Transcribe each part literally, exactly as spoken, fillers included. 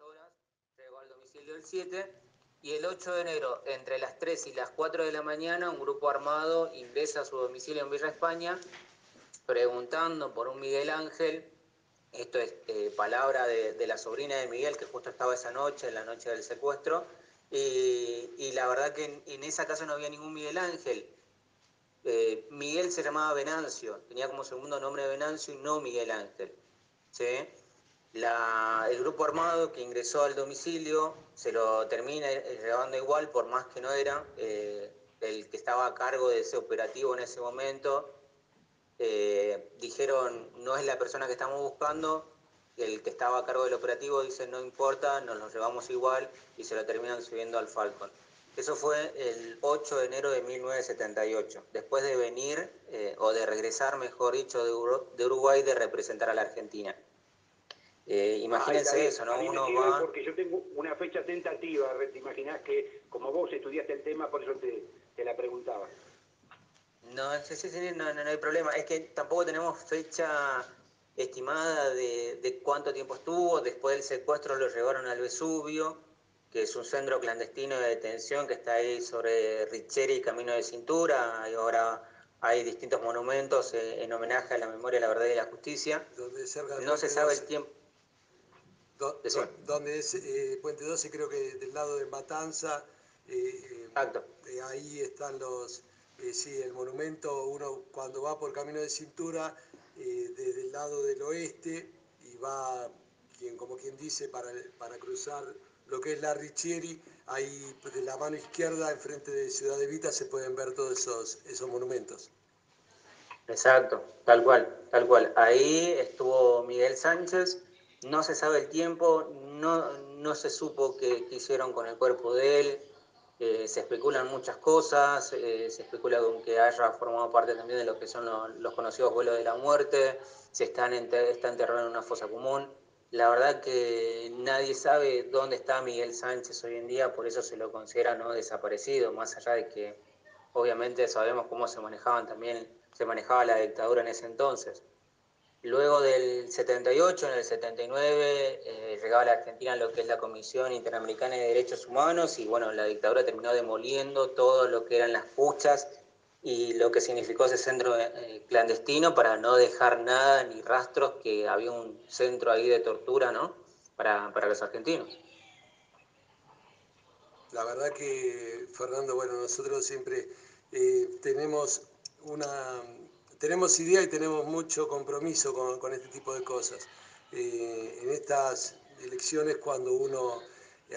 horas, llegó al domicilio el siete, y el ocho de enero, entre las tres y las cuatro de la mañana, un grupo armado ingresa a su domicilio en Villa España, preguntando por un Miguel Ángel. Esto es eh, palabra de, de la sobrina de Miguel, que justo estaba esa noche, en la noche del secuestro, y, y la verdad que en, en esa casa no había ningún Miguel Ángel. Eh, Miguel se llamaba Venancio, tenía como segundo nombre Venancio y no Miguel Ángel, ¿sí? La, el grupo armado que ingresó al domicilio se lo termina llevando igual, por más que no era eh, el que estaba a cargo de ese operativo en ese momento. Eh, dijeron, no es la persona que estamos buscando. El que estaba a cargo del operativo dice, no importa, nos lo llevamos igual, y se lo terminan subiendo al Falcon. Eso fue el ocho de enero de mil novecientos setenta y ocho, después de venir, eh, o de regresar, mejor dicho, de, Ur de Uruguay, de representar a la Argentina. Eh, imagínense. Ay, eso, ¿no? Uno va... Porque yo tengo una fecha tentativa, te imaginás que, como vos estudiaste el tema, por eso te, te la preguntaba. No, sí, sí, sí, no, no, no hay problema. Es que tampoco tenemos fecha estimada de, de cuánto tiempo estuvo. Después del secuestro lo llevaron al Vesubio, que es un centro clandestino de detención que está ahí sobre Ricchieri y Camino de Cintura. Y ahora hay distintos monumentos en, en homenaje a la memoria, la verdad y la justicia. Donde cerca no se sabe doce. El tiempo. Do, do, donde es eh, Puente doce, creo que del lado de Matanza. Eh, Exacto. Eh, ahí están los... Eh, sí, el monumento, uno cuando va por Camino de Cintura, eh, desde el lado del oeste, y va, quien, como quien dice, para, para cruzar lo que es la Ricchieri, ahí de la mano izquierda, enfrente de Ciudad Evita, se pueden ver todos esos, esos monumentos. Exacto, tal cual, tal cual. Ahí estuvo Miguel Sánchez, no se sabe el tiempo, no, no se supo qué hicieron con el cuerpo de él. Eh, se especulan muchas cosas, eh, se especula con que haya formado parte también de lo que son lo, los conocidos vuelos de la muerte, se están enter, está enterrado en una fosa común. La verdad que nadie sabe dónde está Miguel Sánchez hoy en día, por eso se lo considera no desaparecido, más allá de que obviamente sabemos cómo se manejaban también, se manejaba la dictadura en ese entonces. Luego del setenta y ocho, en el setenta y nueve, eh, llegaba a la Argentina lo que es la Comisión Interamericana de Derechos Humanos, y bueno, la dictadura terminó demoliendo todo lo que eran las puchas y lo que significó ese centro eh, clandestino, para no dejar nada ni rastros, que había un centro ahí de tortura, ¿no?, para, para los argentinos. La verdad que, Fernando, bueno, nosotros siempre eh, tenemos una... Tenemos idea y tenemos mucho compromiso con, con este tipo de cosas. Eh, en estas elecciones, cuando uno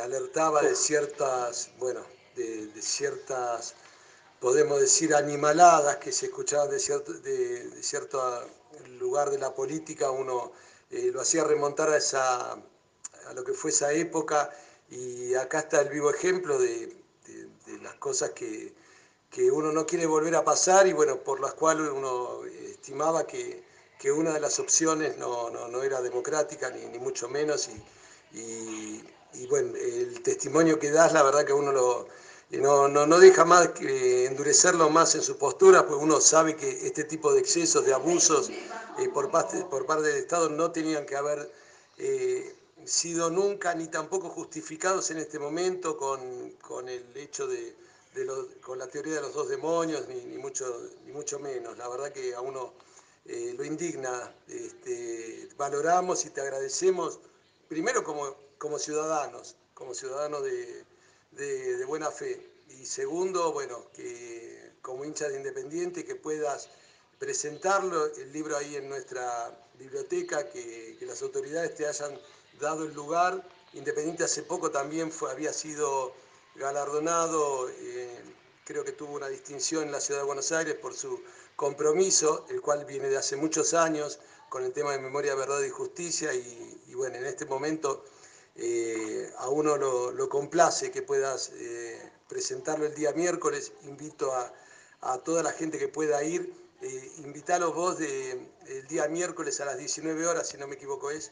alertaba de ciertas, bueno, de, de ciertas, podemos decir, animaladas que se escuchaban de cierto, de, de cierto lugar de la política, uno eh, lo hacía remontar a, esa, a lo que fue esa época, y acá está el vivo ejemplo de, de, de las cosas que... que uno no quiere volver a pasar, y bueno, por las cuales uno estimaba que, que una de las opciones no, no, no era democrática, ni, ni mucho menos, y, y, y bueno, el testimonio que das, la verdad que uno lo, no, no, no deja más que endurecerlo más en su postura, pues uno sabe que este tipo de excesos, de abusos eh, por, parte, por parte del Estado no tenían que haber eh, sido nunca, ni tampoco justificados en este momento con, con el hecho de... De los, con la teoría de los dos demonios, ni, ni, mucho, ni mucho menos. La verdad que a uno eh, lo indigna. Este, valoramos y te agradecemos, primero como, como ciudadanos, como ciudadanos de, de, de buena fe. Y segundo, bueno, que como hincha de Independiente, que puedas presentarlo, el libro ahí en nuestra biblioteca, que, que las autoridades te hayan dado el lugar. Independiente hace poco también fue, había sido... galardonado, eh, creo que tuvo una distinción en la Ciudad de Buenos Aires por su compromiso, el cual viene de hace muchos años con el tema de memoria, verdad y justicia, y, y bueno, en este momento eh, a uno lo, lo complace que puedas eh, presentarlo el día miércoles. Invito a, a toda la gente que pueda ir, eh, invitalos vos de, el día miércoles a las diecinueve horas, si no me equivoco es.